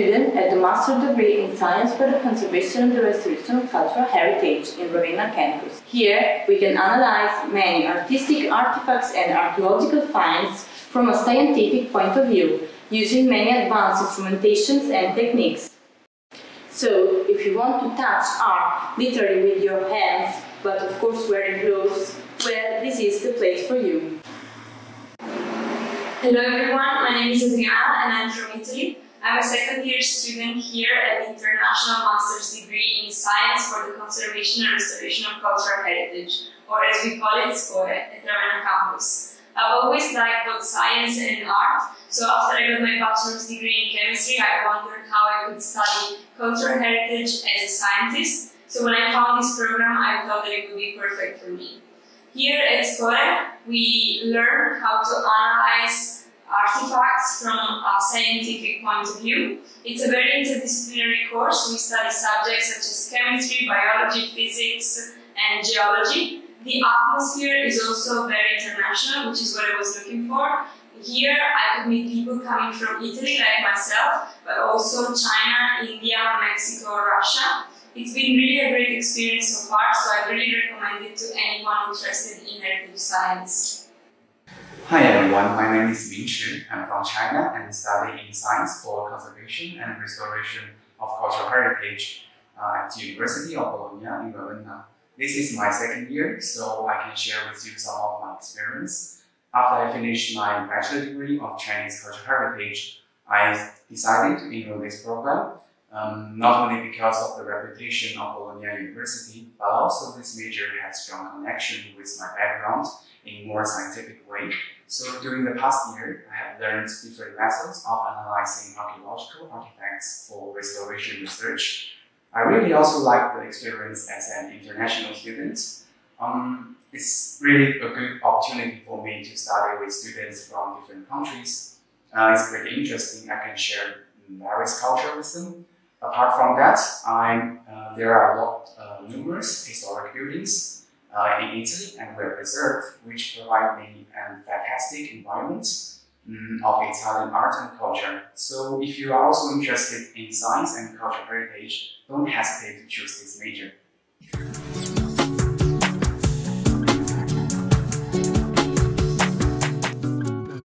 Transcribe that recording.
student at the master's degree in Science for the Conservation and the Restoration of Cultural Heritage in Ravenna Campus. Here, we can analyze many artistic artifacts and archaeological finds from a scientific point of view, using many advanced instrumentations and techniques. So, if you want to touch art literally with your hands, but of course wearing gloves, well, this is the place for you. Hello everyone, my name is Adriana and I'm from Italy. I'm a second-year student here at the International Master's Degree in Science for the Conservation and Restoration of Cultural Heritage, or as we call it, SCORE, at Ravenna Campus. I've always liked both science and art, so after I got my bachelor's degree in chemistry, I wondered how I could study cultural heritage as a scientist, so when I found this program, I thought that it would be perfect for me. Here at SCORE, we learn how to analyze artifacts from a scientific point of view. It's a very interdisciplinary course. We study subjects such as chemistry, biology, physics, and geology. The atmosphere is also very international, which is what I was looking for. Here, I could meet people coming from Italy, like myself, but also China, India, Mexico, Russia. It's been really a great experience so far, so I really recommend it to anyone interested in heritage science. Hi everyone, my name is Ming Chu. I'm from China and studying Science for Conservation and Restoration of Cultural Heritage at the University of Bologna in Ravenna. This is my second year, so I can share with you some of my experience. After I finished my bachelor's degree of Chinese Cultural Heritage, I decided to enroll this program. Not only because of the reputation of Bologna University, but also this major has strong connection with my background in a more scientific way. So during the past year, I have learned different methods of analyzing archaeological artifacts for restoration research. I really also like the experience as an international student. It's really a good opportunity for me to study with students from different countries. It's pretty interesting. I can share various culture with them. Apart from that, there are numerous historic buildings in Italy and were preserved, which provide me a fantastic environment of Italian art and culture. So if you are also interested in science and cultural heritage, don't hesitate to choose this major.